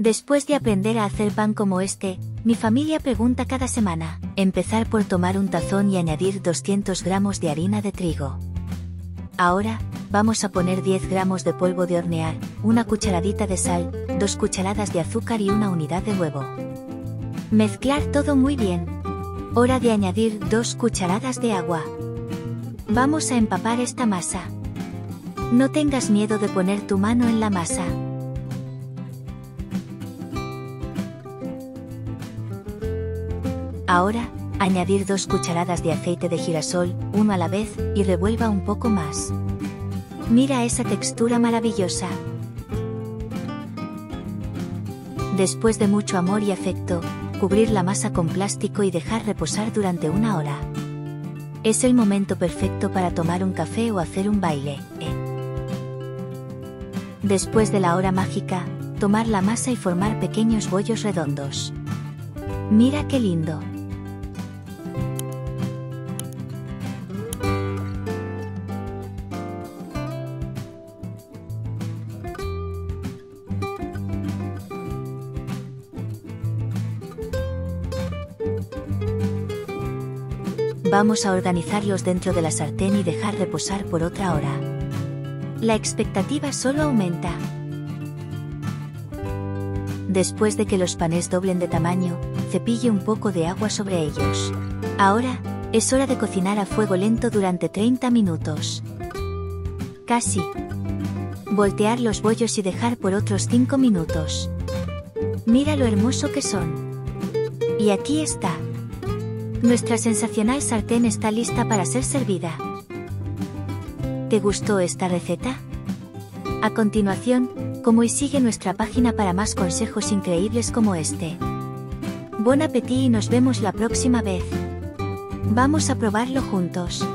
Después de aprender a hacer pan como este, mi familia pregunta cada semana. Empezar por tomar un tazón y añadir 200 gramos de harina de trigo. Ahora, vamos a poner 10 gramos de polvo de hornear, una cucharadita de sal, 2 cucharadas de azúcar y una unidad de huevo. Mezclar todo muy bien. Hora de añadir 2 cucharadas de agua. Vamos a empapar esta masa. No tengas miedo de poner tu mano en la masa. Ahora, añadir 2 cucharadas de aceite de girasol, uno a la vez, y revuelva un poco más. Mira esa textura maravillosa. Después de mucho amor y afecto, cubrir la masa con plástico y dejar reposar durante una hora. Es el momento perfecto para tomar un café o hacer un baile. Después de la hora mágica, tomar la masa y formar pequeños bollos redondos. Mira qué lindo. Vamos a organizarlos dentro de la sartén y dejar reposar por otra hora. La expectativa solo aumenta. Después de que los panes doblen de tamaño, cepille un poco de agua sobre ellos. Ahora, es hora de cocinar a fuego lento durante 30 minutos. Casi. Voltear los bollos y dejar por otros 5 minutos. Mira lo hermoso que son. Y aquí está. Nuestra sensacional sartén está lista para ser servida. ¿Te gustó esta receta? A continuación, come y sigue nuestra página para más consejos increíbles como este. Buen apetito y nos vemos la próxima vez. Vamos a probarlo juntos.